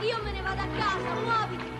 Io me ne vado a casa, muoviti!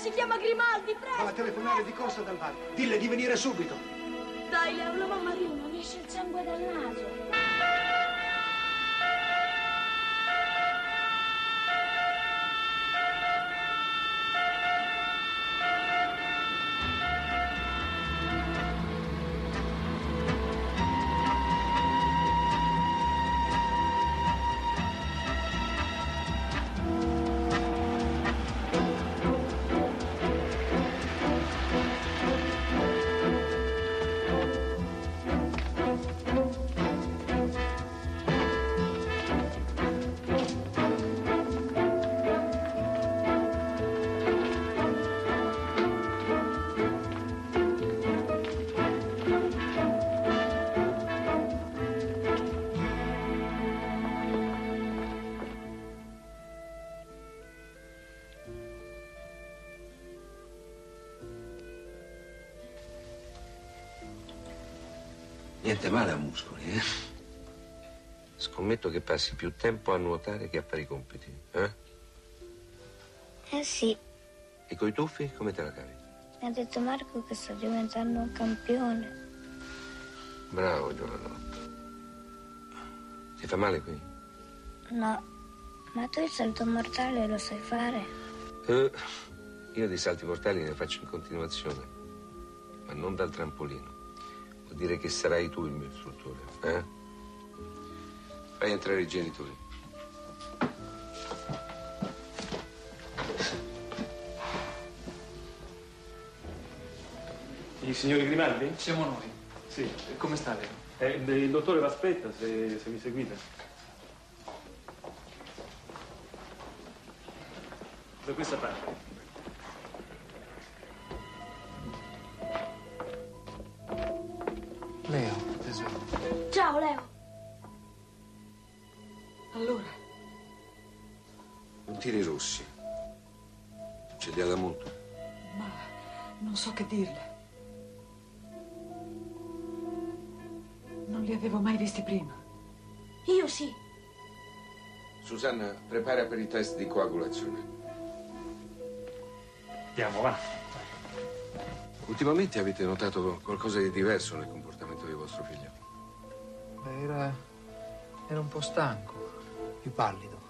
Si chiama Grimaldi, presto! Alla telefonare di corsa dal bar. Dille di venire subito. Dai, Leo, la mamma arriva, mi esce il sangue dal naso. Niente male a muscoli, eh? Scommetto che passi più tempo a nuotare che a fare i compiti, eh? Eh sì. E coi tuffi come te la cavi? Mi ha detto Marco che sto diventando un campione. Bravo, giovanotto. Ti fa male qui? No, ma tu il salto mortale lo sai fare? Io dei salti mortali ne faccio in continuazione, ma non dal trampolino. Vuol dire che sarai tu il mio istruttore, eh? Fai entrare i genitori. I signori Grimaldi? Siamo noi. Sì. Come sta lei? Il dottore l'aspetta, se mi seguite. Da questa parte. Leo, tesoro. Ciao, Leo. Allora? Non tiri rossi. Succedeva molto. Ma non so che dirle. Non li avevo mai visti prima. Io sì. Susanna, prepara per il test di coagulazione. Andiamo, va. Ultimamente avete notato qualcosa di diverso nel comportamento di vostro figlio? Beh, era un po' stanco, più pallido.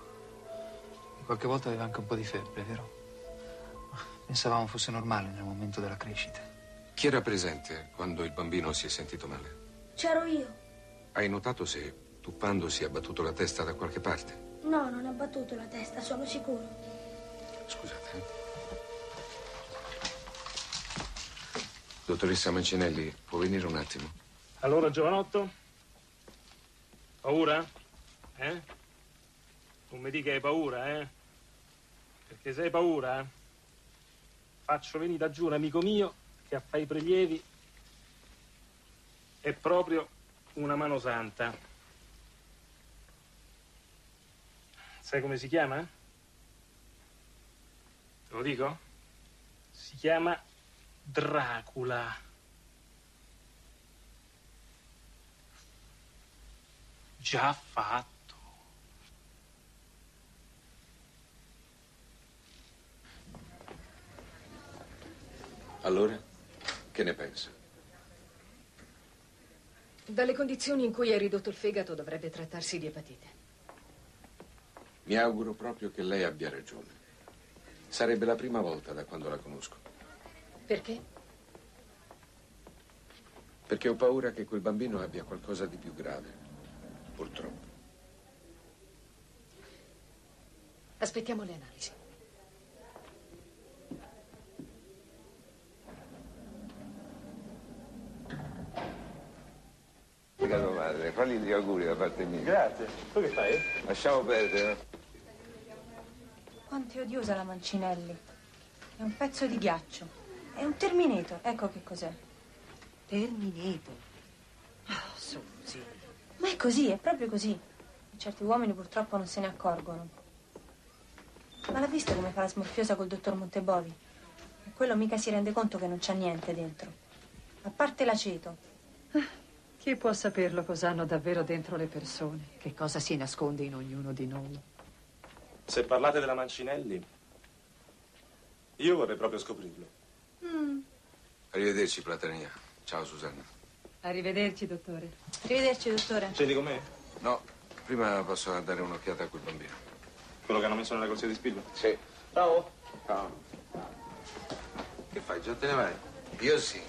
E qualche volta aveva anche un po' di febbre, vero? Ma pensavamo fosse normale nel momento della crescita. Chi era presente quando il bambino si è sentito male? C'ero io. Hai notato se, tuppandosi, ha battuto la testa da qualche parte? No, non ha battuto la testa, sono sicuro. Scusate, Dottoressa Mancinelli, può venire un attimo? Allora, giovanotto? Paura? Eh? Non mi dica che hai paura, eh? Perché se hai paura, faccio venire da giù un amico mio che a fare i prelievi è proprio una mano santa. Sai come si chiama? Te lo dico? Si chiama Dracula. Già fatto. Allora, che ne pensa? Dalle condizioni in cui è ridotto il fegato dovrebbe trattarsi di epatite. Mi auguro proprio che lei abbia ragione. Sarebbe la prima volta da quando la conosco. Perché? Perché ho paura che quel bambino abbia qualcosa di più grave, purtroppo. Aspettiamo le analisi. Caro madre, fagli gli auguri da parte mia. Grazie. Tu che fai? Lasciamo perdere. Quanto è odiosa la Mancinelli. È un pezzo di ghiaccio. È un Terminator. Ecco che cos'è. Terminator? Oh, Susi. Ma è così, è proprio così. Certi uomini purtroppo non se ne accorgono. Ma l'ha vista come fa la smorfiosa col dottor Montebovi? E quello mica si rende conto che non c'è niente dentro. A parte l'aceto. Chi può saperlo cosa hanno davvero dentro le persone? Che cosa si nasconde in ognuno di noi? Se parlate della Mancinelli, io vorrei proprio scoprirlo. Arrivederci, Platania. Ciao, Susanna. Arrivederci, dottore. Arrivederci, dottore. Scendi con me? No, prima posso dare un'occhiata a quel bambino. Quello che hanno messo nella corsia di Spillo? Sì. Ciao. Ciao. Che fai, già te ne vai? Io sì.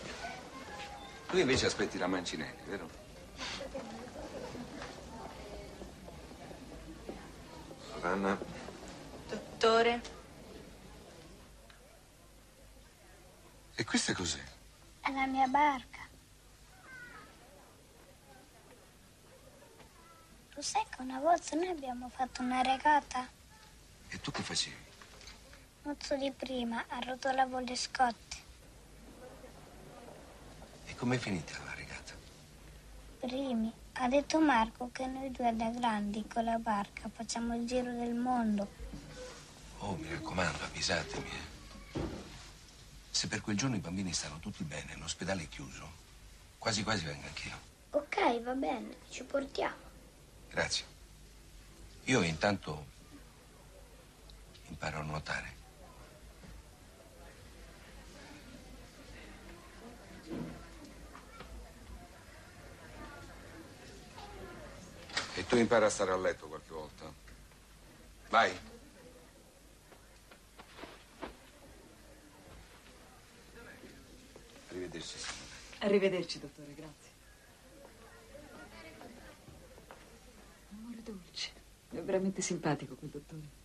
Tu invece aspetti la Mancinelli, vero? Susanna? Dottore? E questa cos'è? È la mia barca. Lo sai che una volta noi abbiamo fatto una regata? E tu che facevi? Mozzo di prima, arrotolavo le scotte. Com'è finita la regata? Primi, ha detto Marco che noi due da grandi con la barca facciamo il giro del mondo. Oh, mi raccomando, avvisatemi, Se per quel giorno i bambini stanno tutti bene, l'ospedale è chiuso, quasi quasi vengo anch'io. Ok, va bene, ci portiamo. Grazie. Io intanto imparo a nuotare. E tu impara a stare a letto qualche volta. Vai. Arrivederci. Arrivederci, dottore, grazie. Amore dolce. È veramente simpatico quel dottore.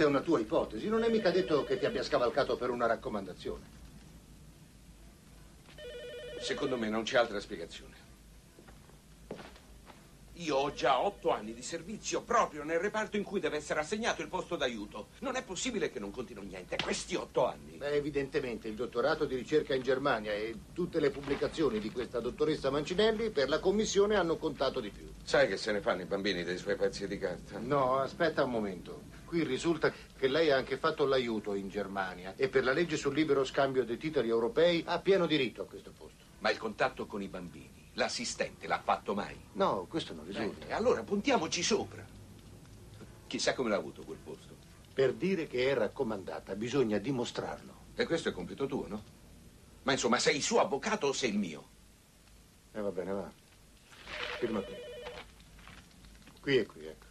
È una tua ipotesi, non è mica detto che ti abbia scavalcato per una raccomandazione. Secondo me non c'è altra spiegazione. Io ho già 8 anni di servizio proprio nel reparto in cui deve essere assegnato il posto d'aiuto. Non è possibile che non continui niente questi 8 anni. Beh, evidentemente il dottorato di ricerca in Germania e tutte le pubblicazioni di questa dottoressa Mancinelli per la commissione hanno contato di più. Sai che se ne fanno i bambini dei suoi pezzi di carta? No, aspetta un momento. Qui risulta che lei ha anche fatto l'aiuto in Germania e per la legge sul libero scambio dei titoli europei ha pieno diritto a questo posto. Ma il contatto con i bambini, l'assistente l'ha fatto mai? No, questo non risulta. Allora puntiamoci sopra. Chissà come l'ha avuto quel posto. Per dire che è raccomandata bisogna dimostrarlo. E questo è compito tuo, no? Ma insomma, sei il suo avvocato o sei il mio? Va bene, va. Firma qui. Qui e qui, ecco.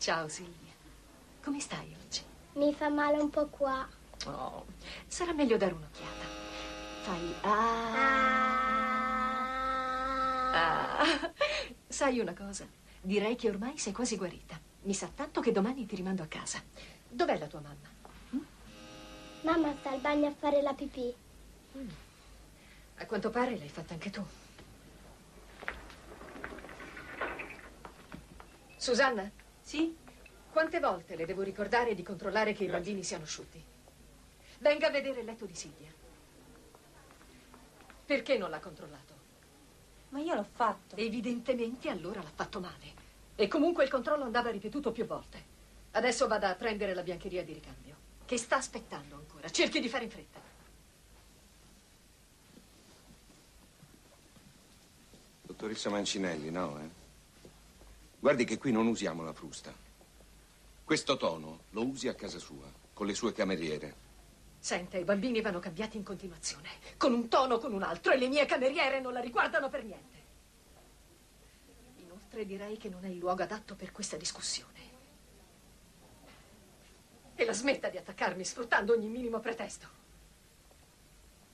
Ciao Silvia, come stai oggi? Mi fa male un po' qua. Oh, sarà meglio dare un'occhiata. Fai Sai una cosa? Direi che ormai sei quasi guarita. Mi sa tanto che domani ti rimando a casa. Dov'è la tua mamma? Mamma sta al bagno a fare la pipì. A quanto pare l'hai fatta anche tu. Susanna? Sì? Quante volte le devo ricordare di controllare che i bambini siano asciutti? Venga a vedere il letto di Silvia. Perché non l'ha controllato? Ma io l'ho fatto. Evidentemente allora l'ha fatto male. E comunque il controllo andava ripetuto più volte. Adesso vada a prendere la biancheria di ricambio, che sta aspettando ancora. Cerchi di fare in fretta. Dottoressa Mancinelli, no, eh? Guardi che qui non usiamo la frusta. Questo tono lo usi a casa sua, con le sue cameriere. Senta, i bambini vanno cambiati in continuazione, con un tono o con un altro, e le mie cameriere non la riguardano per niente. Inoltre direi che non è il luogo adatto per questa discussione. E la smetta di attaccarmi sfruttando ogni minimo pretesto.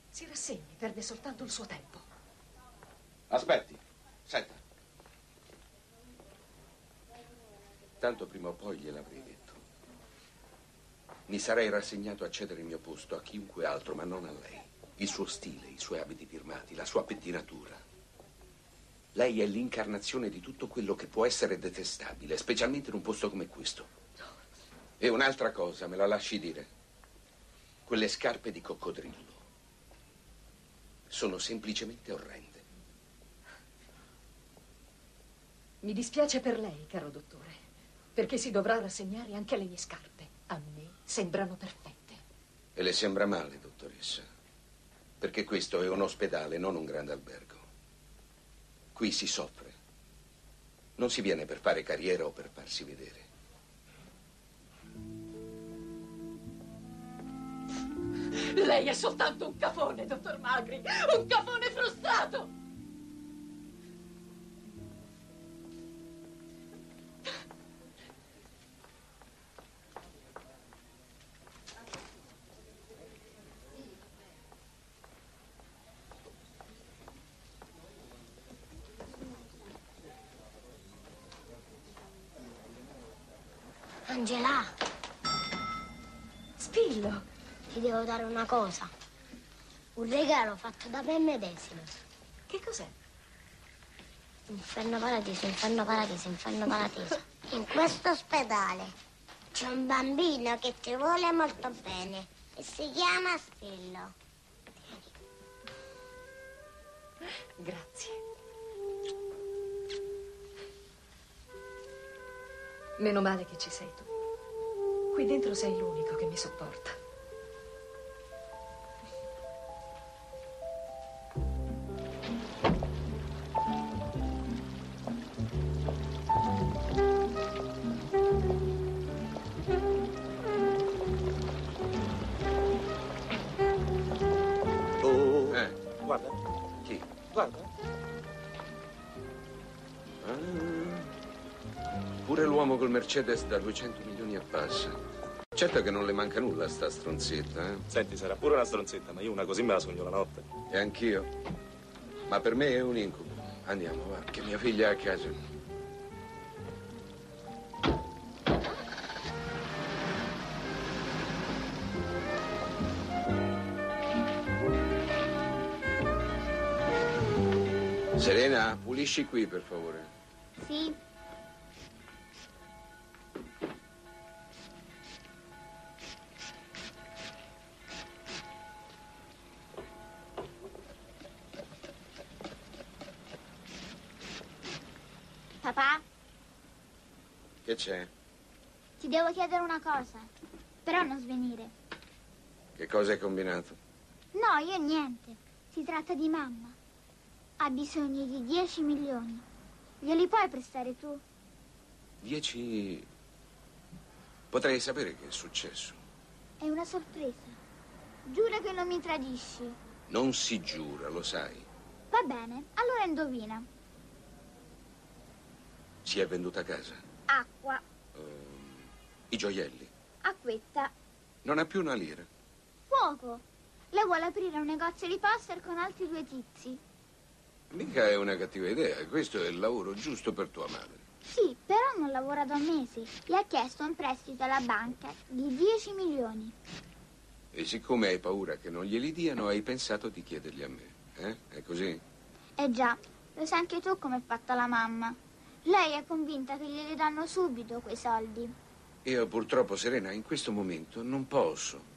Si rassegni, perde soltanto il suo tempo. Aspetti, senta. Tanto prima o poi gliel'avrei detto. Mi sarei rassegnato a cedere il mio posto a chiunque altro, ma non a lei. Il suo stile, i suoi abiti firmati, la sua pettinatura. Lei è l'incarnazione di tutto quello che può essere detestabile, specialmente in un posto come questo. E un'altra cosa, me la lasci dire. Quelle scarpe di coccodrillo sono semplicemente orrende. Mi dispiace per lei, caro dottore, perché si dovrà rassegnare anche alle mie scarpe. A me sembrano perfette. E le sembra male, dottoressa, perché questo è un ospedale, non un grande albergo. Qui si soffre. Non si viene per fare carriera o per farsi vedere. Lei è soltanto un cafone, dottor Magri, un cafone frustrato! Angela! Spillo! Ti devo dare una cosa, un regalo fatto da me medesimo. Che cos'è? Inferno paradiso, inferno paradiso, inferno paradiso. In questo ospedale c'è un bambino che ti vuole molto bene e si chiama Spillo. Grazie. Meno male che ci sei tu. Qui dentro sei l'unico che mi sopporta. Mercedes da 200 milioni a passa. Certo che non le manca nulla a sta stronzetta, eh? Senti, sarà pure una stronzetta, ma io una così me la sogno la notte. E anch'io. Ma per me è un incubo. Andiamo, va, che mia figlia è a casa. Serena, pulisci qui, per favore. Sì. C'è. Ti devo chiedere una cosa, però non svenire. Che cosa hai combinato? No, io niente. Si tratta di mamma. Ha bisogno di 10 milioni. Glieli puoi prestare tu? 10? Potrei sapere che è successo. È una sorpresa. Giura che non mi tradisci. Non si giura, lo sai. Va bene, allora indovina. Si è venduta a casa? Acqua. I gioielli. Acquetta. Non ha più una lira. Fuoco. Lei vuole aprire un negozio di poster con altri due tizi. Mica è una cattiva idea. Questo è il lavoro giusto per tua madre. Sì, però non lavora da mesi. Le ha chiesto un prestito alla banca di 10 milioni. E siccome hai paura che non glieli diano, hai pensato di chiederli a me. Eh? È così? Eh già. Lo sai anche tu come è fatta la mamma. Lei è convinta che glieli danno subito quei soldi? Io purtroppo, Serena, in questo momento non posso.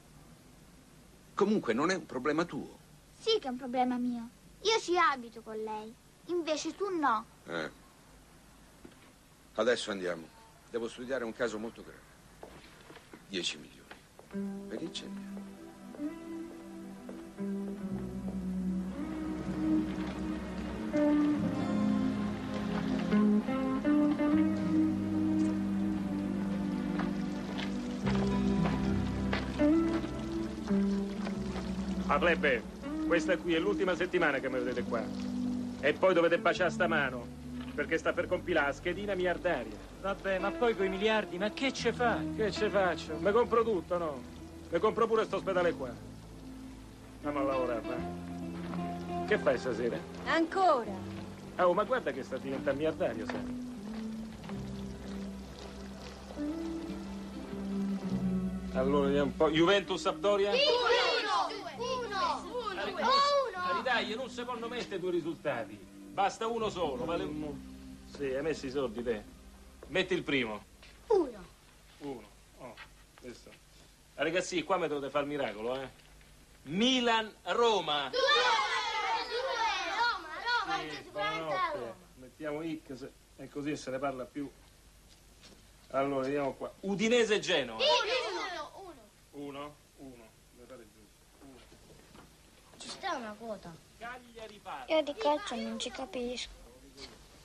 Comunque non è un problema tuo. Sì che è un problema mio. Io ci abito con lei, invece tu no. Adesso andiamo. Devo studiare un caso molto grave. 10 milioni. Vedi, ci andiamo. Plebe, questa qui è l'ultima settimana che mi vedete qua. E poi dovete baciare sta mano, perché sta per compilare la schedina miliardaria. Vabbè, ma poi coi miliardi, ma che ce fai? Che ce faccio? Me compro tutto, no? Me compro pure sto ospedale qua. Andiamo a lavorare, va? Che fai stasera? Ancora? Oh, ma guarda che sta diventando miliardario, sai? Allora, vediamo un po'. Juventus-Sampdoria? Sì! La ridaglia non si possono mettere due risultati. Basta uno solo, vale uno. Sì, hai messo i soldi te. Metti il primo. Uno. Oh, questo. Ragazzi, qua mi dovete fare il miracolo, eh. Milan-Roma. Due! Roma. Mettiamo X e così se ne parla più. Allora, vediamo qua. Udinese-Genova. Uno. C'è una quota. Io di calcio non ci capisco.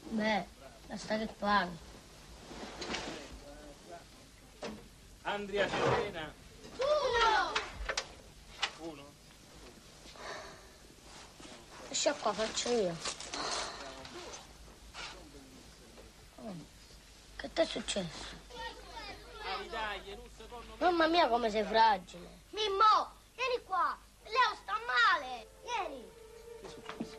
Beh, basta che paghi. Andrea Serena. Uno. Lascia qua, faccio io. Oh. Che ti è successo? Mamma mia, come sei fragile. Mimmo, vieni qua. Leo sta male! Vieni! Che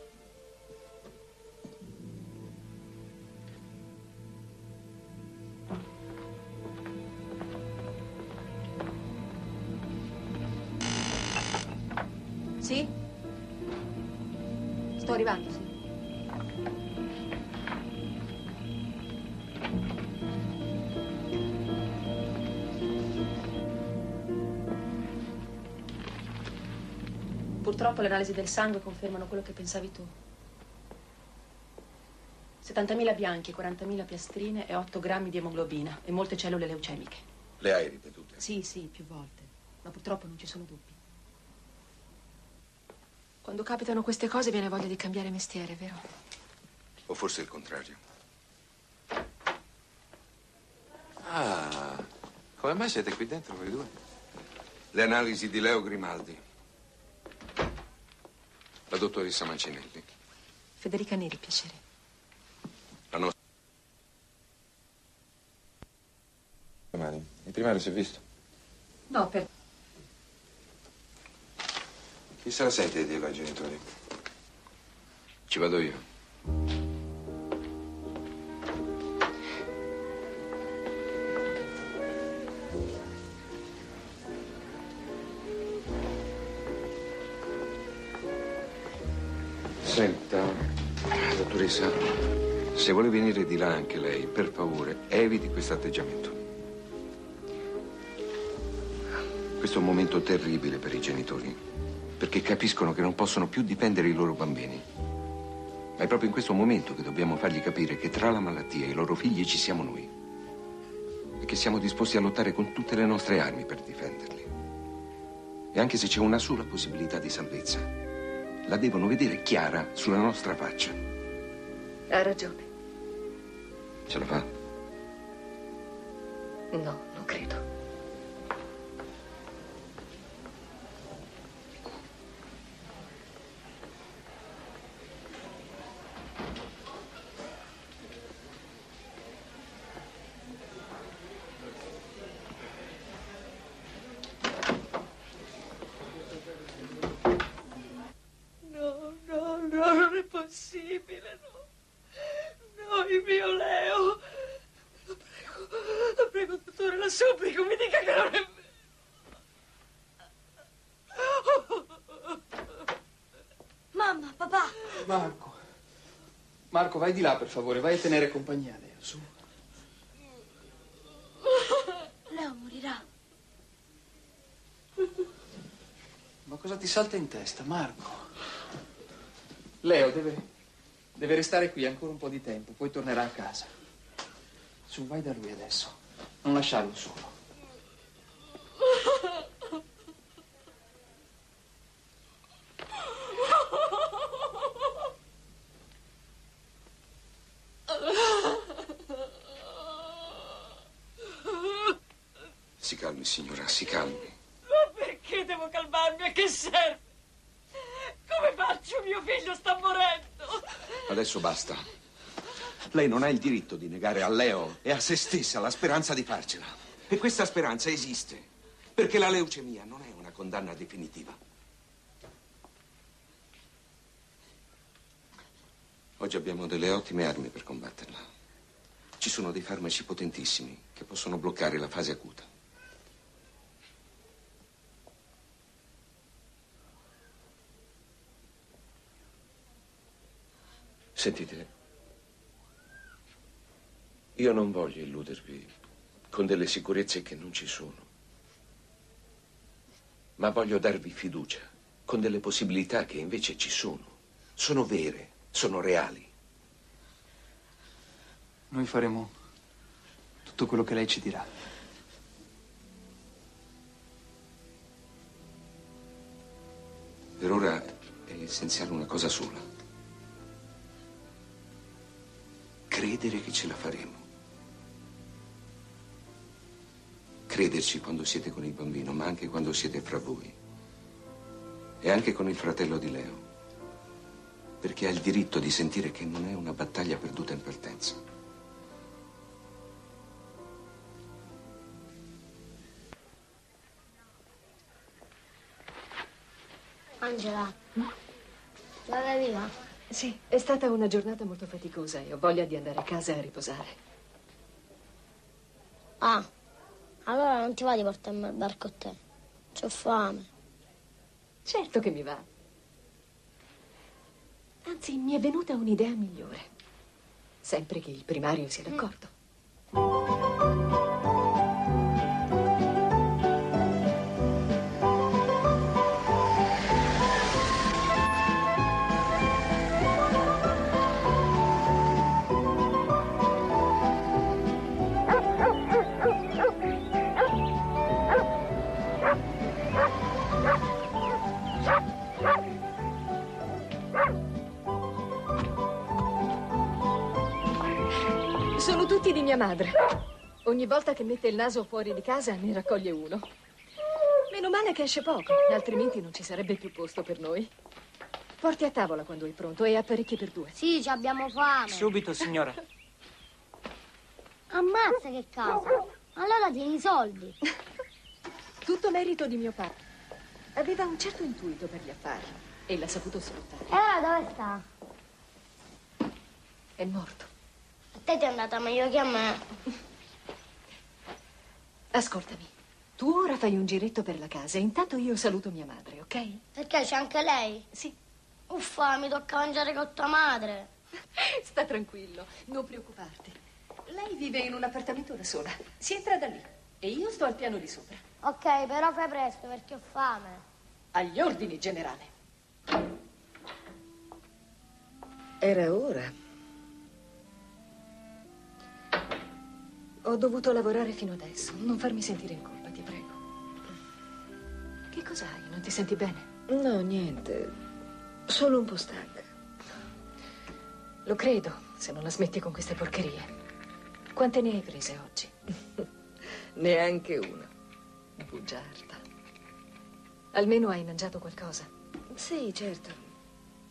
è successo? Sì? Sto arrivando, sì. Purtroppo le analisi del sangue confermano quello che pensavi tu. 70.000 bianchi, 40.000 piastrine e 8 grammi di emoglobina e molte cellule leucemiche. Le hai ripetute? Sì, più volte, ma purtroppo non ci sono dubbi. Quando capitano queste cose viene voglia di cambiare mestiere, vero? O forse il contrario. Ah, come mai siete qui dentro voi due? Le analisi di Leo Grimaldi. La dottoressa Mancinelli. Federica Neri, piacere. La nostra... Domani. Il primario si è visto? No, per... Chi se la sente di dirlo ai genitori? Ci vado io. Senta, dottoressa, se vuole venire di là anche lei, per favore, eviti questo atteggiamento. Questo è un momento terribile per i genitori, perché capiscono che non possono più difendere i loro bambini. Ma è proprio in questo momento che dobbiamo fargli capire che tra la malattia e i loro figli ci siamo noi. E che siamo disposti a lottare con tutte le nostre armi per difenderli. E anche se c'è una sola possibilità di salvezza, la devono vedere chiara sulla nostra faccia. Ha ragione. Ce la fa? No, non credo. Marco, vai di là, per favore. Vai a tenere compagnia, Leo, su. Leo morirà. Ma cosa ti salta in testa, Marco? Leo deve restare qui ancora un po' di tempo, poi tornerà a casa. Su, vai da lui adesso. Non lasciarlo solo. Si calmi, signora, si calmi. Ma perché devo calmarmi? A che serve? Come faccio? Mio figlio sta morendo. Adesso basta. Lei non ha il diritto di negare a Leo e a se stessa la speranza di farcela. E questa speranza esiste, perché la leucemia non è una condanna definitiva. Oggi abbiamo delle ottime armi per combatterla. Ci sono dei farmaci potentissimi che possono bloccare la fase acuta. Sentite, io non voglio illudervi con delle sicurezze che non ci sono, ma voglio darvi fiducia con delle possibilità che invece ci sono. Sono vere, sono reali. Noi faremo tutto quello che lei ci dirà. Per ora è essenziale una cosa sola. Credere che ce la faremo. Crederci quando siete con il bambino, ma anche quando siete fra voi. E anche con il fratello di Leo. Perché ha il diritto di sentire che non è una battaglia perduta in partenza. Angela, la viva? Sì, è stata una giornata molto faticosa e ho voglia di andare a casa a riposare. Ah, allora non ti va di portarmi al bar con te? C'ho fame. Certo che mi va. Anzi, mi è venuta un'idea migliore. Sempre che il primario sia d'accordo. Sono tutti di mia madre. Ogni volta che mette il naso fuori di casa ne raccoglie uno. Meno male che esce poco, altrimenti non ci sarebbe più posto per noi. Porti a tavola quando è pronto e apparecchi per due. Sì, ci abbiamo fame. Subito, signora. Ammazza che cavolo. Allora tieni i soldi. Tutto merito di mio papà. Aveva un certo intuito per gli affari e l'ha saputo sfruttare. E allora dove sta? È morto. A te ti è andata meglio che a me. Ascoltami, tu ora fai un giretto per la casa e intanto io saluto mia madre, ok? Perché c'è anche lei? Sì. Uffa, mi tocca mangiare con tua madre. Sta tranquillo, non preoccuparti. Lei vive in un appartamento da sola. Si entra da lì e io sto al piano di sopra. Ok, però fai presto perché ho fame. Agli ordini, generale. Era ora. Ho dovuto lavorare fino adesso. Non farmi sentire in colpa, ti prego. Che cos'hai? Non ti senti bene? No, niente. Solo un po' stanca. Lo credo, se non la smetti con queste porcherie. Quante ne hai prese oggi? Neanche una. Bugiarda. Almeno hai mangiato qualcosa? Sì, certo.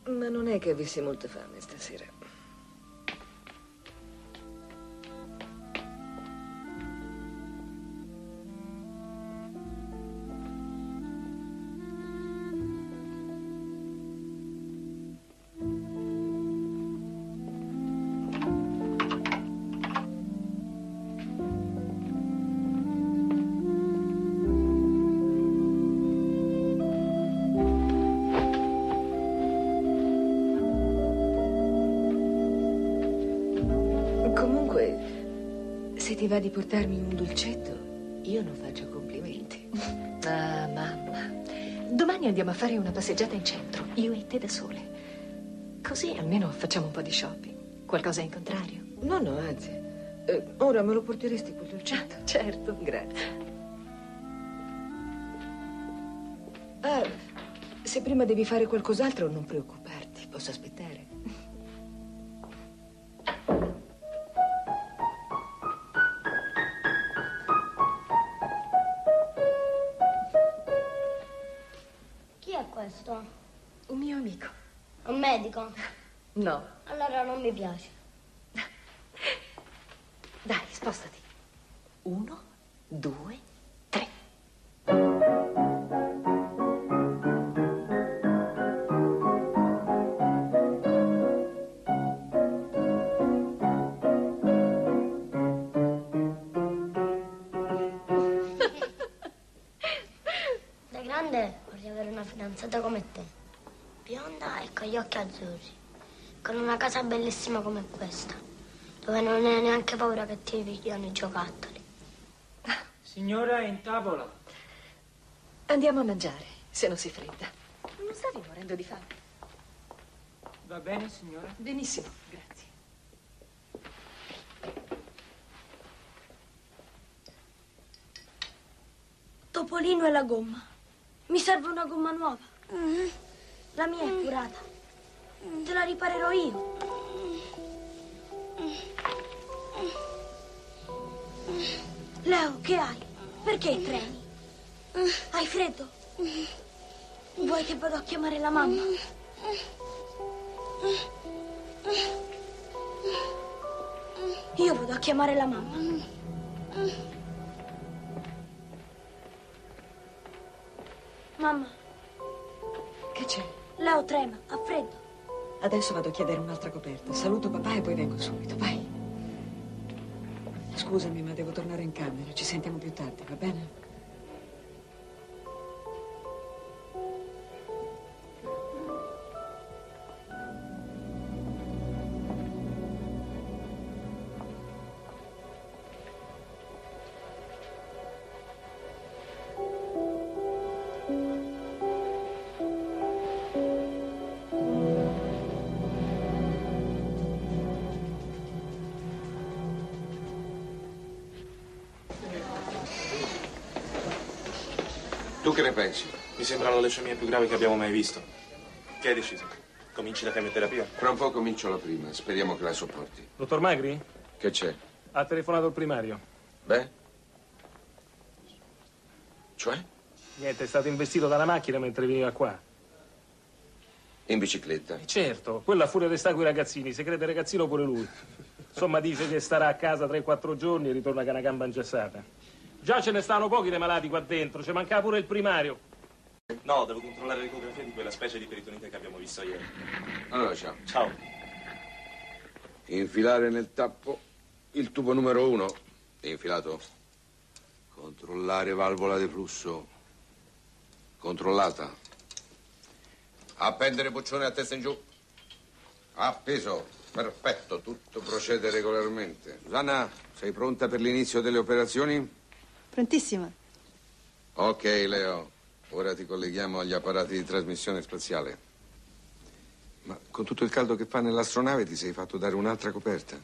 Ma non è che avessi molta fame stasera. va di portarmi un dolcetto, io non faccio complimenti. Ah, mamma, domani andiamo a fare una passeggiata in centro, io e te da sole. Così almeno facciamo un po' di shopping. Qualcosa in contrario? No, no, anzi. Ora me lo porteresti quel dolcetto? Ah, certo, grazie. Ah, se prima devi fare qualcos'altro, non preoccuparti, posso aspettare. Chi è questo? Un mio amico. Un medico? No. Allora non mi piace. Dai, spostati. 1, 2, 3. Fidanzata come te, bionda e con gli occhi azzurri, con una casa bellissima come questa, dove non hai neanche paura che ti pigliano i giocattoli. Signora, è in tavola. Andiamo a mangiare, se non si fredda. Non stavi morendo di fame? Va bene, signora? Benissimo, grazie. Topolino e la gomma. Mi serve una gomma nuova. La mia è curata. Te la riparerò io. Leo, che hai? Perché tremi? Hai freddo? Vuoi che vado a chiamare la mamma? Io vado a chiamare la mamma. Mamma. Che c'è? Leo trema, ha freddo. Adesso vado a chiedere un'altra coperta. Saluto papà e poi vengo subito, vai. Scusami, ma devo tornare in camera. Ci sentiamo più tardi, va bene? Che ne pensi? Mi sembra la leucemia più grave che abbiamo mai visto. Che hai deciso? Cominci la chemioterapia? Fra un po' comincio la prima, speriamo che la sopporti. Dottor Magri? Che c'è? Ha telefonato il primario. Beh? Cioè? Niente, è stato investito da una macchina mentre veniva qua. In bicicletta? Certo, quella furia d'estate con i ragazzini, se crede ragazzino pure lui. Insomma dice che starà a casa 3-4 giorni e ritorna con una gamba ingessata. Già ce ne stanno pochi dei malati qua dentro, ci mancava pure il primario. No, devo controllare l'ecografia di quella specie di peritonite che abbiamo visto ieri. Allora, ciao. Ciao. Infilare nel tappo il tubo numero 1. È infilato. Controllare valvola di flusso. Controllata. Appendere buccione a testa in giù. Appeso. Perfetto, tutto procede regolarmente. Susanna, sei pronta per l'inizio delle operazioni? Prontissima. Ok, Leo. Ora ti colleghiamo agli apparati di trasmissione spaziale. Ma con tutto il caldo che fa nell'astronave ti sei fatto dare un'altra coperta?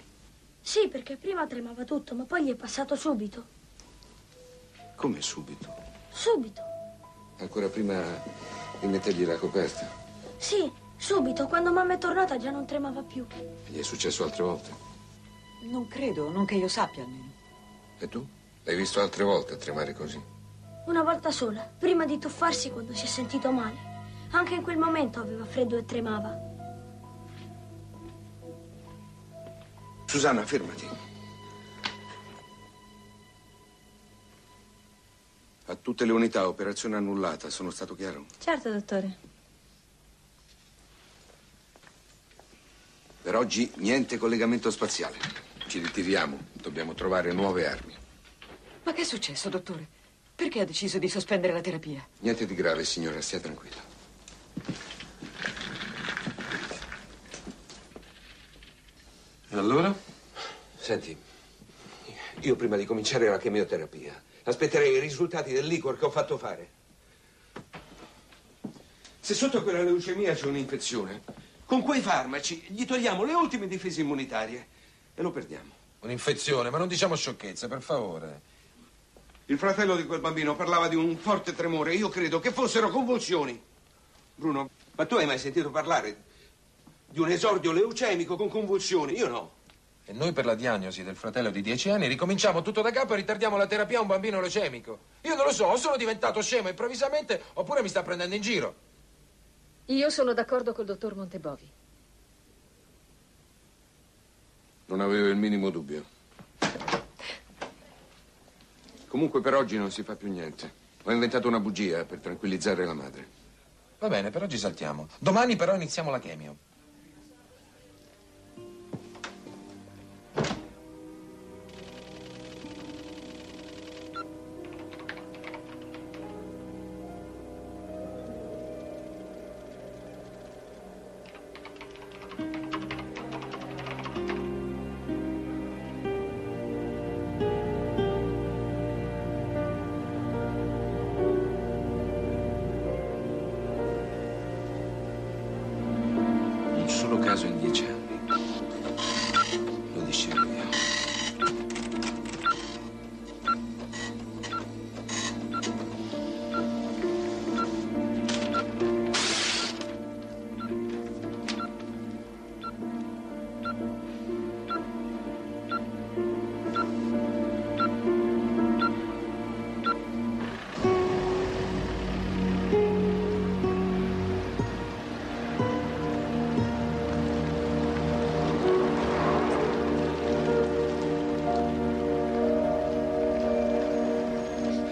Sì, perché prima tremava tutto, ma poi gli è passato subito. Come subito? Subito. Ancora prima di mettergli la coperta? Sì. Subito, quando mamma è tornata già non tremava più. Gli è successo altre volte? Non credo, non che io sappia almeno. E tu? L'hai visto altre volte tremare così? Una volta sola, prima di tuffarsi quando si è sentito male. Anche in quel momento aveva freddo e tremava. Susanna, fermati. A tutte le unità, operazione annullata, sono stato chiaro? Certo, dottore. Per oggi niente collegamento spaziale. Ci ritiriamo, dobbiamo trovare nuove armi. Ma che è successo, dottore? Perché ha deciso di sospendere la terapia? Niente di grave, signora, stia tranquilla. E allora? Senti, Io prima di cominciare la chemioterapia aspetterei i risultati del liquor che ho fatto fare. Se sotto quella leucemia c'è un'infezione, con quei farmaci gli togliamo le ultime difese immunitarie e lo perdiamo. Un'infezione? Ma non diciamo sciocchezze, per favore. Il fratello di quel bambino parlava di un forte tremore. Io credo che fossero convulsioni. Bruno, ma tu hai mai sentito parlare di un esordio leucemico con convulsioni? Io no. E noi per la diagnosi del fratello di 10 anni ricominciamo tutto da capo e ritardiamo la terapia a un bambino leucemico. Io non lo so, o sono diventato scemo improvvisamente oppure mi sta prendendo in giro. Io sono d'accordo col dottor Montebovi. Non avevo il minimo dubbio. Comunque per oggi non si fa più niente. Ho inventato una bugia per tranquillizzare la madre. Va bene, per oggi saltiamo. Domani però iniziamo la chemio.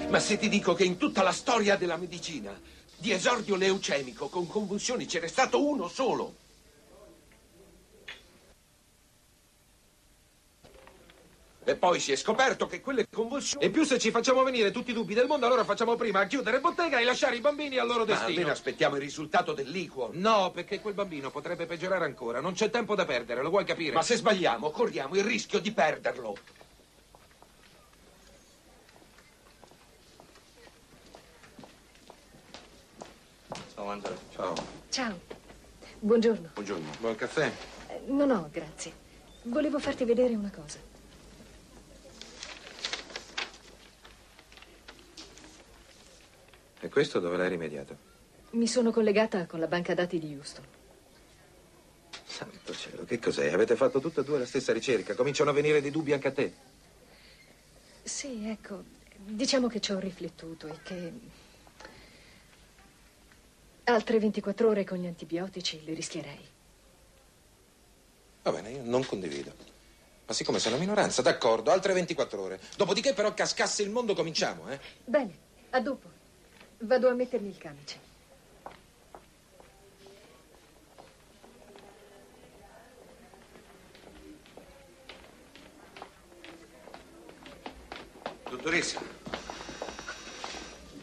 Ma se ti dico che in tutta la storia della medicina di esordio leucemico con convulsioni ce n'è stato uno solo. E poi si è scoperto che quelle convulsioni... E più se ci facciamo venire tutti i dubbi del mondo, allora facciamo prima a chiudere bottega e lasciare i bambini al loro destino. Ma almeno aspettiamo il risultato del liquor. No, perché quel bambino potrebbe peggiorare ancora. Non c'è tempo da perdere, lo vuoi capire? Ma se sbagliamo, corriamo il rischio di perderlo. Ciao. Ciao. Buongiorno. Buongiorno. Vuoi il caffè? No, no, grazie. Volevo farti vedere una cosa. E questo dove l'hai rimediato? Mi sono collegata con la banca dati di Houston. Santo cielo, che cos'è? Avete fatto tutte e due la stessa ricerca. Cominciano a venire dei dubbi anche a te. Sì, ecco. Diciamo che ci ho riflettuto e che... Altre 24 ore con gli antibiotici le rischierei. Va bene, io non condivido. Ma siccome sono minoranza, d'accordo, altre 24 ore. Dopodiché però cascasse il mondo cominciamo, eh? Bene, a dopo. Vado a mettermi il camice. Dottoressa.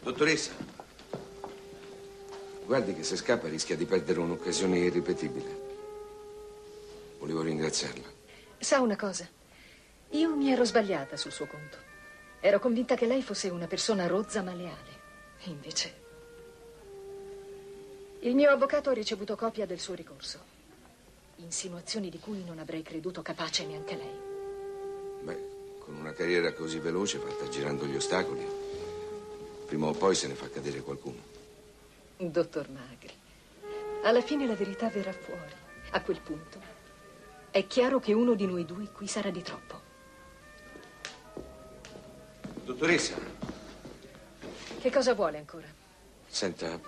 Dottoressa. Guardi che se scappa rischia di perdere un'occasione irripetibile. Volevo ringraziarla. Sa una cosa? Io mi ero sbagliata sul suo conto. Ero convinta che lei fosse una persona rozza ma leale. Invece... Il mio avvocato ha ricevuto copia del suo ricorso. Insinuazioni di cui non avrei creduto capace neanche lei. Beh, con una carriera così veloce fatta girando gli ostacoli, prima o poi se ne fa cadere qualcuno. Dottor Magri, alla fine la verità verrà fuori. A quel punto è chiaro che uno di noi due qui sarà di troppo. Dottoressa. Che cosa vuole ancora? Senta,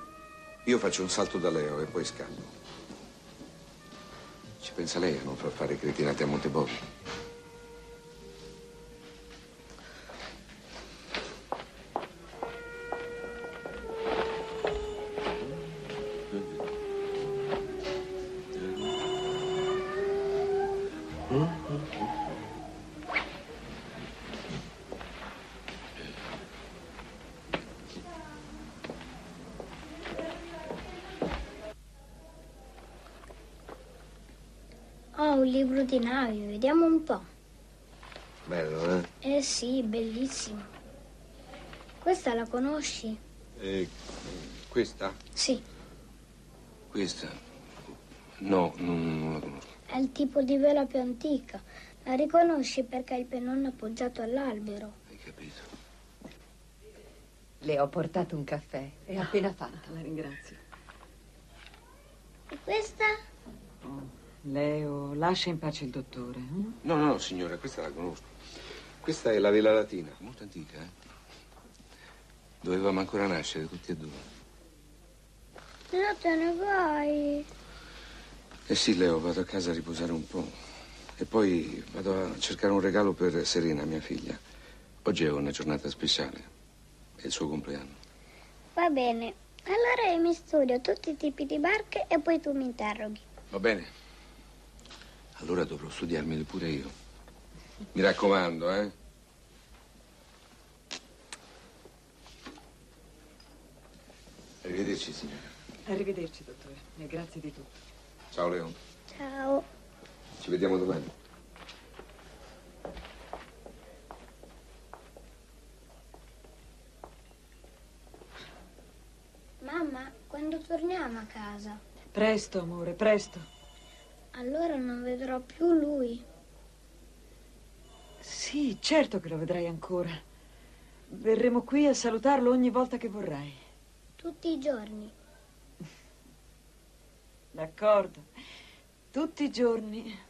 io faccio un salto da Leo e poi scappo. Ci pensa lei a non far fare cretinate a Montebovi? Ho un libro di navi, vediamo un po'. Bello, eh? Eh sì, bellissimo. Questa la conosci? Questa? Sì. Questa? No, non la conosco. È il tipo di vela più antica. La riconosci perché è il pennone appoggiato all'albero. Hai capito? Le ho portato un caffè. È appena fatta, la ringrazio. E questa? Oh, Leo, lascia in pace il dottore. Hm? No, no, signora, questa la conosco. Questa è la vela latina, molto antica, eh? Dovevamo ancora nascere tutti e due. No, te ne vai. Eh sì, Leo, vado a casa a riposare un po'. E poi vado a cercare un regalo per Serena, mia figlia. Oggi è una giornata speciale. È il suo compleanno. Va bene. Allora io mi studio tutti i tipi di barche e poi tu mi interroghi. Va bene. Allora dovrò studiarmeli pure io. Mi raccomando, eh? Arrivederci, signora. Arrivederci, dottore. E grazie di tutto. Ciao, Leo. Ciao. Ci vediamo domani. Mamma, quando torniamo a casa? Presto, amore, presto. Allora non vedrò più lui. Sì, certo che lo vedrai ancora. Verremo qui a salutarlo ogni volta che vorrai. Tutti i giorni. D'accordo. Tutti i giorni.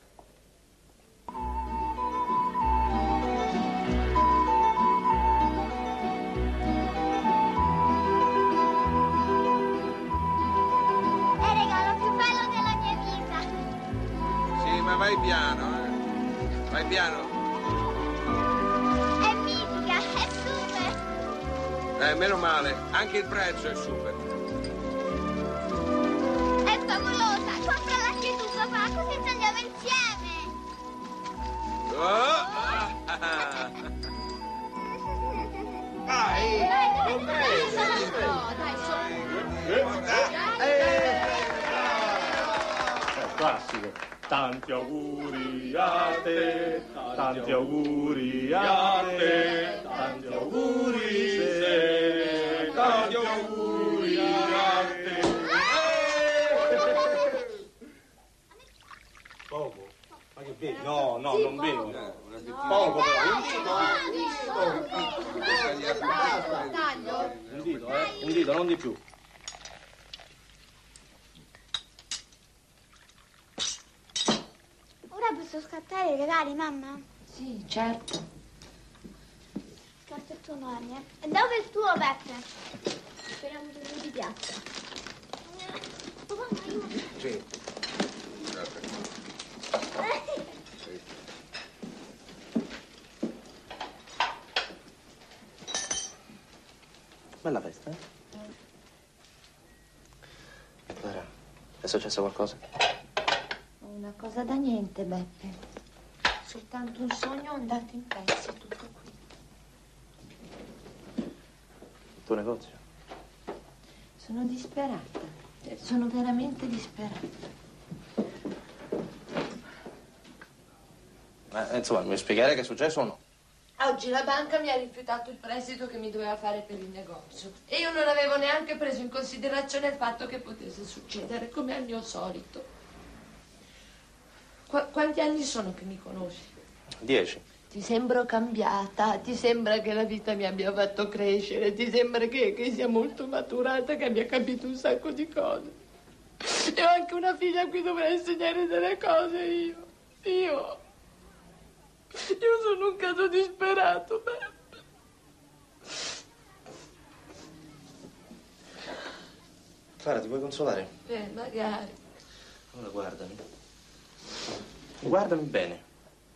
Vai piano, eh? Vai piano. È mitica, è super. Meno male, anche il prezzo è super. È favolosa, comprala anche tu, papà, così ci andiamo insieme. Oh. Vai, vai, dai. Tanti auguri a te, tanti auguri a te. Poco? Ma che bevi? No, no, non bevo. Poco, però. Un dito, non di più. Posso scattare i regali, mamma? Sì, certo. Scarta il tuo nonno. E dove è il tuo, Beppe? Speriamo che non ti piaccia. Sì. Sì. Bella festa, eh? Clara, è successo qualcosa? Una cosa da niente, Beppe. Soltanto un sogno andato in pezzi, tutto qui. Il tuo negozio? Sono disperata. Sono veramente disperata. Ma insomma, mi vuoi spiegare che è successo o no? Oggi la banca mi ha rifiutato il prestito che mi doveva fare per il negozio. E io non avevo neanche preso in considerazione il fatto che potesse succedere, come al mio solito. Quanti anni sono che mi conosci? 10. Ti sembro cambiata, ti sembra che la vita mi abbia fatto crescere, ti sembra che sia molto maturata, che abbia capito un sacco di cose. E ho anche una figlia a cui dovrei insegnare delle cose io. Io sono un caso disperato, beh. Clara, ti vuoi consolare? Magari. Allora guardami. Guardami bene,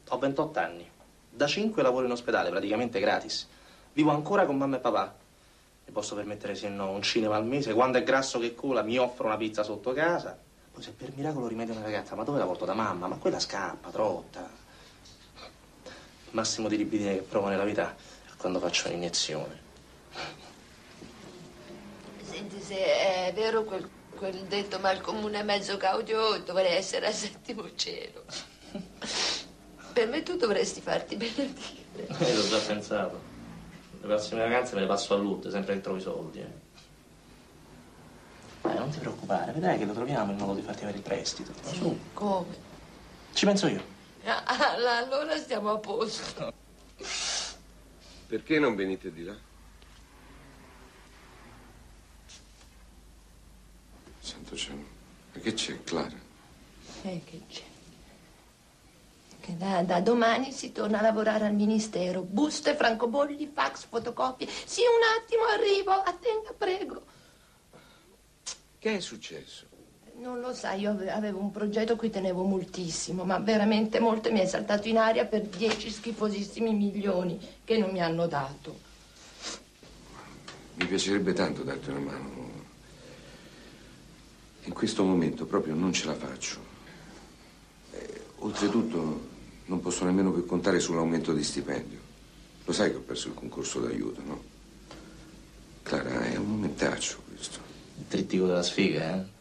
ho 28 anni, da 5 lavoro in ospedale, praticamente gratis. Vivo ancora con mamma e papà. Mi posso permettere, se no, un cinema al mese. Quando è grasso che cola, mi offro una pizza sotto casa. Poi se per miracolo rimedio una ragazza, ma dove la porto? Da mamma? Ma quella scappa, trotta. Il massimo di libidine che provo nella vita è quando faccio un'iniezione. Senti, se è vero quel detto malcomune mezzo gaudio, dovrei essere al settimo cielo. Per me tu dovresti farti benedire. Io l'ho già pensato. Le prossime vacanze me le passo a lutto, sempre che trovo i soldi. Dai, non ti preoccupare, vedrai che lo troviamo il modo di farti avere il prestito. Ma su. Come? Ci penso io. Allora stiamo a posto. Perché non venite di là? Santo cielo, ma che c'è, Clara? Che c'è? Che da domani si torna a lavorare al ministero. Buste, francobolli, fax, fotocopie. Sì, un attimo, arrivo. Attenda, prego. Che è successo? Non lo sai, io avevo un progetto a cui tenevo moltissimo, ma veramente molto, e mi è saltato in aria per 10 schifosissimi milioni che non mi hanno dato. Mi piacerebbe tanto darti una mano. In questo momento proprio non ce la faccio. Oltretutto non posso nemmeno più contare sull'aumento di stipendio. Lo sai che ho perso il concorso d'aiuto, no? Clara, è un momentaccio questo. Il trittico della sfiga, eh?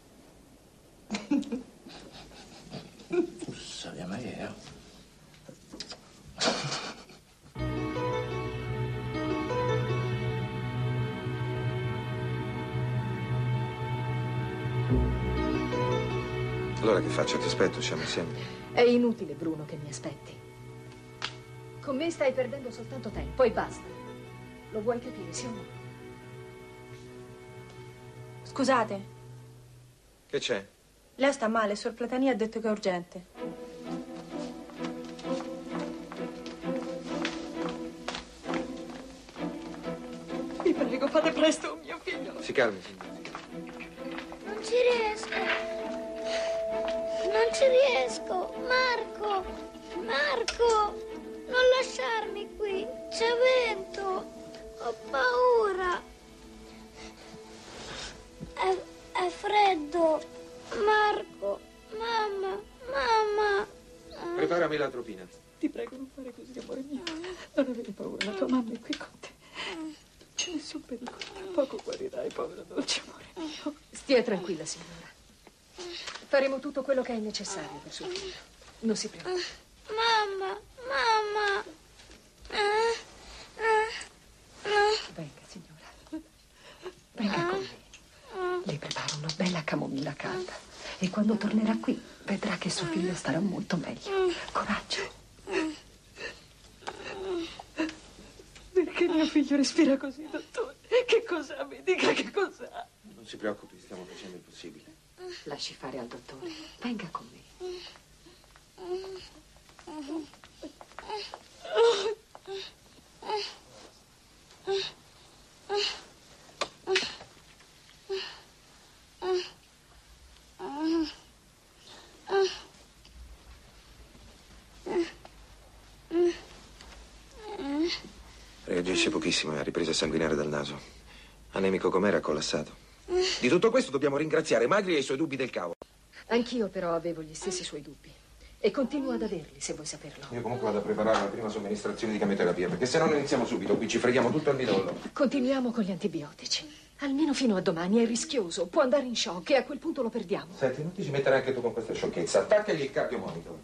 Sappiamo che è. Allora che faccio? Ti aspetto, siamo insieme. È inutile, Bruno, che mi aspetti. Con me stai perdendo soltanto tempo e basta. Lo vuoi capire, sì o no? Scusate. Che c'è? Lei sta male, Suor Platania ha detto che è urgente. Vi prego, fate presto, mio figlio. Si calmi, signora. Non ci riesco. Non ci riesco. Marco, Marco, non lasciarmi qui. C'è vento. Ho paura. È freddo. Marco, mamma. Preparami l'atropina. Ti prego, non fare così, amore mio. Non avere paura, la tua mamma è qui con te. Non c'è nessun pericolo. Poco guarirai, povero dolce amore mio. Stia tranquilla, signora. Faremo tutto quello che è necessario per suo figlio. Non si preoccupi. Mamma. Venga, signora. Venga con me. Le preparo una bella camomilla calda e quando tornerà qui vedrà che suo figlio starà molto meglio. Coraggio. Perché mio figlio respira così, dottore? Che cos'ha? Mi dica che cos'ha. Non si preoccupi, stiamo facendo il possibile. Lasci fare al dottore. Venga con me. Reagisce pochissimo, ha ripresa a sanguinare dal naso. Anemico com'era, collassato. Di tutto questo dobbiamo ringraziare Magri e i suoi dubbi del cavolo. Anch'io però avevo gli stessi suoi dubbi e continuo ad averli, se vuoi saperlo. Io comunque vado a preparare la prima somministrazione di chemioterapia, perché se no non iniziamo subito, qui ci freghiamo tutto al midollo. Continuiamo con gli antibiotici. Almeno fino a domani, è rischioso, può andare in shock e a quel punto lo perdiamo. Senti, non ti ci metterai anche tu con questa sciocchezza. Attaccagli il cardiomonitor.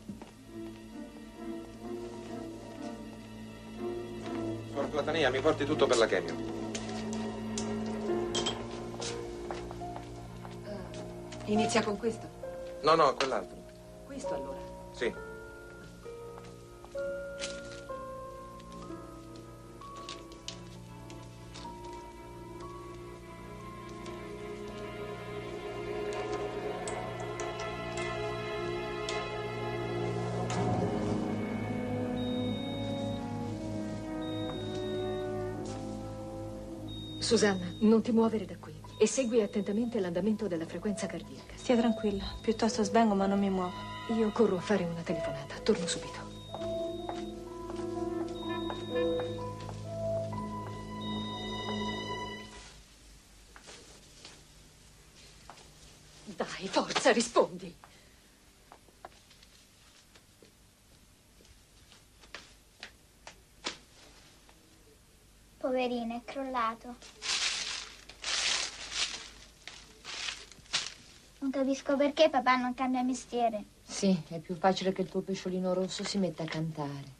Suor Platania, mi porti tutto per la chemio. Inizia con questo? No, quell'altro. Questo allora? Sì. Susanna, non ti muovere da qui e segui attentamente l'andamento della frequenza cardiaca. Stia tranquilla, piuttosto svengo ma non mi muovo. Io corro a fare una telefonata, torno subito. Dai, forza, rispondi. Poverina, è crollato. Non capisco perché papà non cambia mestiere. Sì, è più facile che il tuo pesciolino rosso si metta a cantare.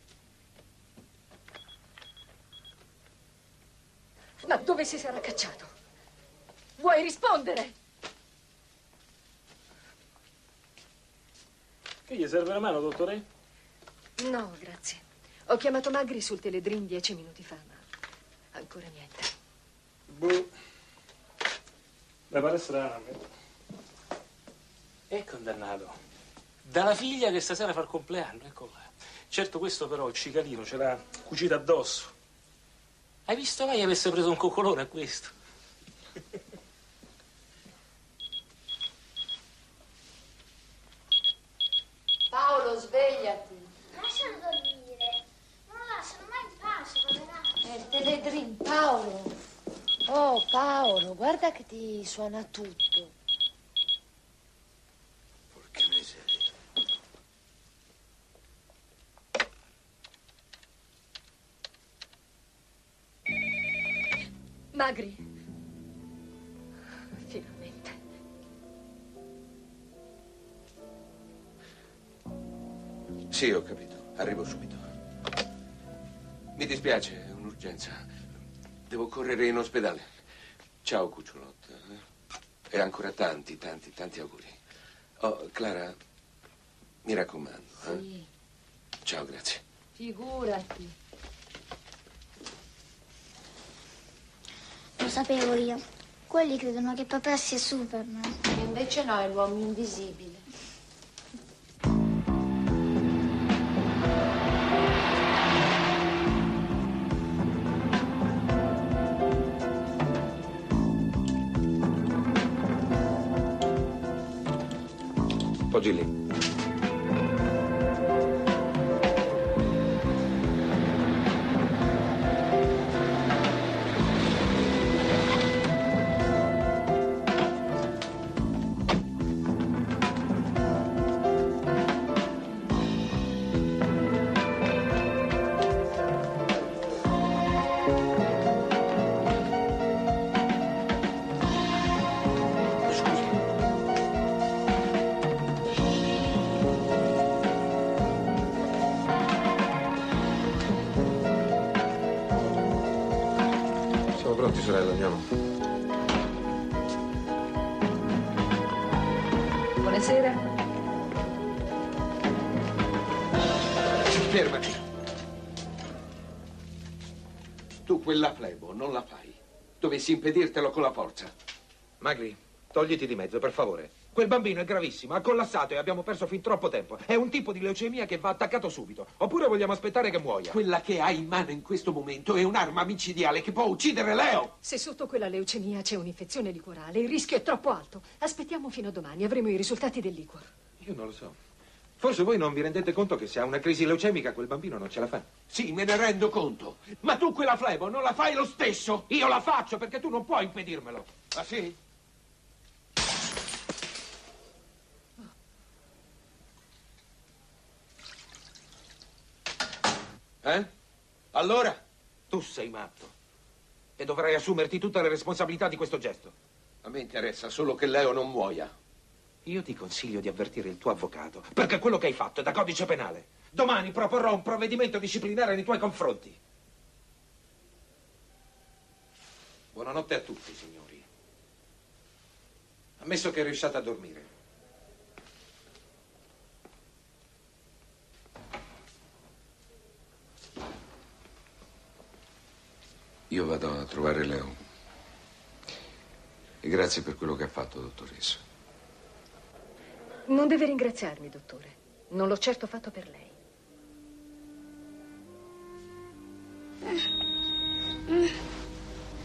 Ma dove si sarà cacciato? Vuoi rispondere? Che gli serve la mano, dottore? No, grazie. Ho chiamato Magri sul teledrin 10 minuti fa, ma ancora niente. Boh. Mi pare strano. È condannato. Dalla figlia che stasera fa il compleanno, ecco là. Certo, questo però, il cicalino, ce l'ha cucita addosso. Hai visto mai avesse preso un coccolone a questo? Paolo, svegliati. Lascialo dormire. Non lo lasciano mai in pace, poveraccio. È il teledrin, Paolo. Oh, Paolo, guarda che ti suona tutto. Magri. Finalmente. Sì, ho capito. Arrivo subito. Mi dispiace, è un'urgenza. Devo correre in ospedale. Ciao, cucciolotta. E ancora tanti, tanti, tanti auguri. Oh, Clara, mi raccomando. Sì. Ciao, grazie. Figurati. Lo sapevo io. Quelli credono che papà sia Superman. E invece no, è l'uomo invisibile. Poggi lì. Sorella, andiamo. Buonasera. Fermati. Tu quella flebo non la fai. Dovessi impedirtelo con la forza. Magri, togliti di mezzo, per favore. Quel bambino è gravissimo, ha collassato e abbiamo perso fin troppo tempo. È un tipo di leucemia che va attaccato subito. Oppure vogliamo aspettare che muoia. Quella che hai in mano in questo momento è un'arma micidiale che può uccidere Leo. Se sotto quella leucemia c'è un'infezione liquorale, il rischio è troppo alto. Aspettiamo fino a domani, avremo i risultati del liquor. Io non lo so. Forse voi non vi rendete conto che se ha una crisi leucemica quel bambino non ce la fa. Sì, me ne rendo conto. Ma tu quella flebo non la fai lo stesso. Io la faccio perché tu non puoi impedirmelo. Ah sì? Eh? Allora? Tu sei matto. E dovrai assumerti tutte le responsabilità di questo gesto. A me interessa solo che Leo non muoia. Io ti consiglio di avvertire il tuo avvocato, perché quello che hai fatto è da codice penale. Domani proporrò un provvedimento disciplinare nei tuoi confronti. Buonanotte a tutti, signori. Ammesso che riusciate a dormire. Io vado a trovare Leo. E grazie per quello che ha fatto, dottoressa. Non deve ringraziarmi, dottore. Non l'ho certo fatto per lei.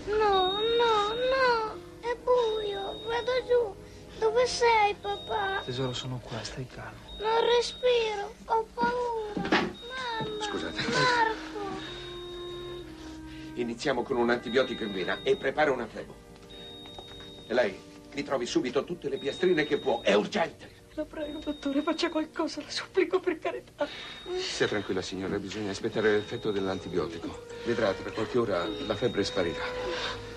No, no, no. È buio. Vado giù. Dove sei, papà? Tesoro, sono qua. Stai calmo. Non respiro. Ho paura. Mamma. Scusate. Marco. Iniziamo con un antibiotico in vena e prepara una flebo. E lei, mi trovi subito tutte le piastrine che può. È urgente. La prego, dottore, faccia qualcosa. La supplico, per carità. Stia tranquilla, signora. Bisogna aspettare l'effetto dell'antibiotico. Vedrà, tra qualche ora la febbre sparirà.